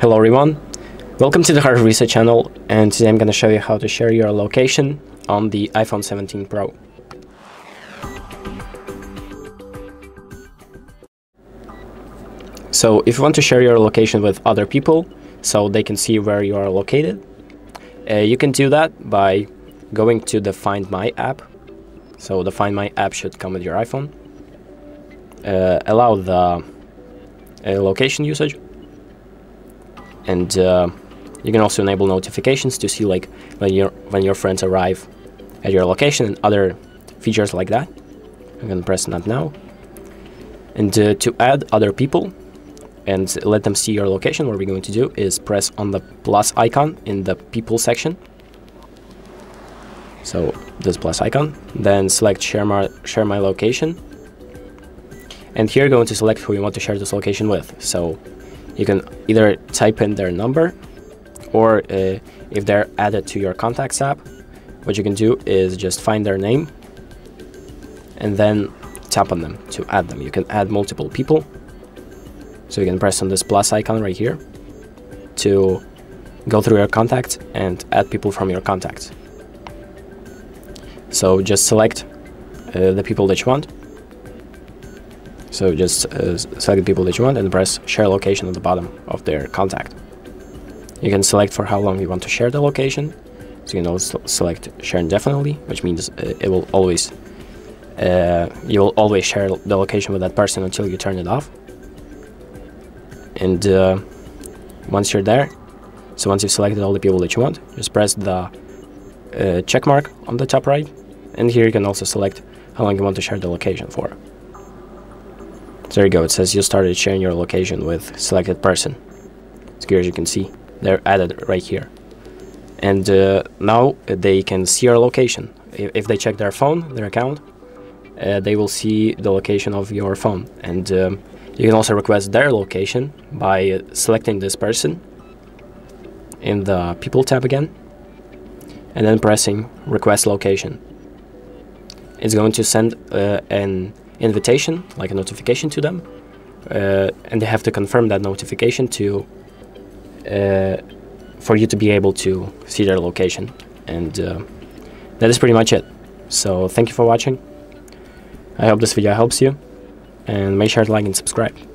Hello everyone, welcome to the Hard Reset channel, and today I'm going to show you how to share your location on the iPhone 17 Pro. So if you want to share your location with other people so they can see where you are located, you can do that by going to the Find My app. So the Find My app should come with your iPhone. Allow the location usage. And you can also enable notifications to see like when your friends arrive at your location and other features like that. I'm gonna press Not Now. And to add other people and let them see your location, what we're going to do is press on the plus icon in the people section. So this plus icon, then select share my location. And here you're going to select who you want to share this location with. So you can either type in their number, or if they're added to your contacts app, what you can do is just find their name and then tap on them to add them. You can add multiple people. So you can press on this plus icon right here to go through your contacts and add people from your contacts. So just select the people that you want. So just select the people that you want and press share location at the bottom of their contact. You can select for how long you want to share the location. So you can also select share indefinitely, which means it will always you will always share the location with that person until you turn it off. And once you're there, so once you've selected all the people that you want, just press the check mark on the top right. And here you can also select how long you want to share the location for. There you go, it says you started sharing your location with selected person. So here, as you can see, they're added right here. And now they can see your location. If they check their phone, their account, they will see the location of your phone. And you can also request their location by selecting this person in the People tab again, and then pressing Request Location. It's going to send an invitation, like a notification to them, and they have to confirm that notification to for you to be able to see their location. And that is pretty much it. So thank you for watching. I hope this video helps you, and make sure to like and subscribe.